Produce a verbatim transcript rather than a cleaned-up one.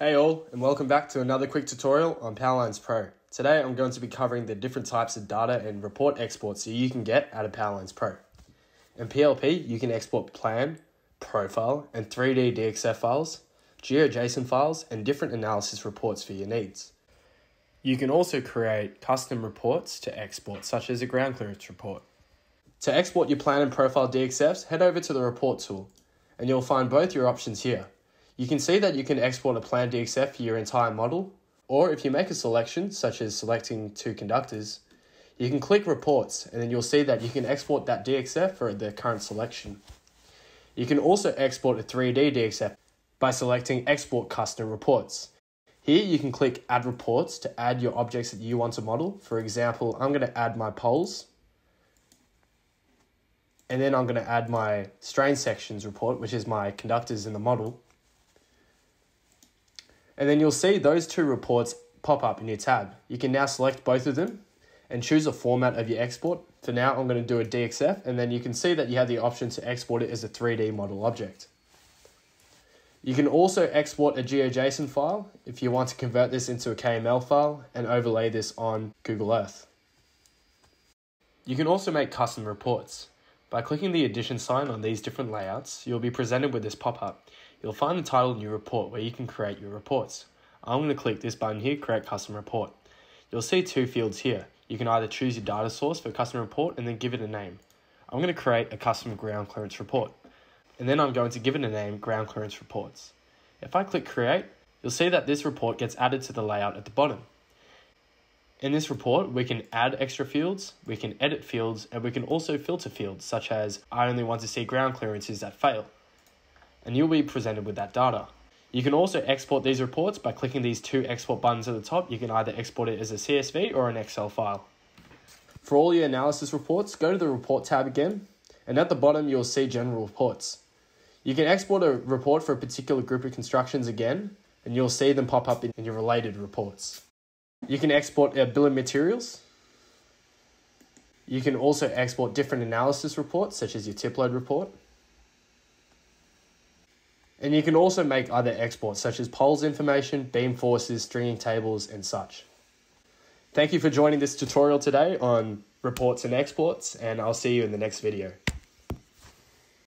Hey all, and welcome back to another quick tutorial on Powerlines Pro. Today I'm going to be covering the different types of data and report exports that you can get out of Powerlines Pro. In P L P, you can export plan, profile, and three D D X F files, GeoJSON files, and different analysis reports for your needs. You can also create custom reports to export, such as a ground clearance report. To export your plan and profile D X Fs, head over to the report tool, and you'll find both your options here. You can see that you can export a plan D X F for your entire model, or if you make a selection, such as selecting two conductors, you can click reports and then you'll see that you can export that D X F for the current selection. You can also export a three D D X F by selecting export custom reports. Here you can click add reports to add your objects that you want to model. For example, I'm going to add my poles, and then I'm going to add my strain sections report, which is my conductors in the model. And then you'll see those two reports pop up in your tab. You can now select both of them and choose a format of your export. For now, I'm going to do a D X F, and then you can see that you have the option to export it as a three D model object. You can also export a GeoJSON file if you want to convert this into a K M L file and overlay this on Google Earth. You can also make custom reports. By clicking the addition sign on these different layouts, you'll be presented with this pop-up. You'll find the title New Report where you can create your reports. I'm going to click this button here, Create Custom Report. You'll see two fields here. You can either choose your data source for custom report and then give it a name. I'm going to create a custom ground clearance report. And then I'm going to give it a name, Ground Clearance Reports. If I click Create, you'll see that this report gets added to the layout at the bottom. In this report, we can add extra fields, we can edit fields, and we can also filter fields, such as I only want to see ground clearances that fail. And you'll be presented with that data. You can also export these reports by clicking these two export buttons at the top. You can either export it as a C S V or an Excel file. For all your analysis reports, go to the Report tab again, and at the bottom you'll see General Reports. You can export a report for a particular group of constructions again, and you'll see them pop up in your related reports. You can export a bill of materials. You can also export different analysis reports, such as your tip load report. And you can also make other exports such as poles information, beam forces, stringing tables, and such. Thank you for joining this tutorial today on reports and exports, and I'll see you in the next video.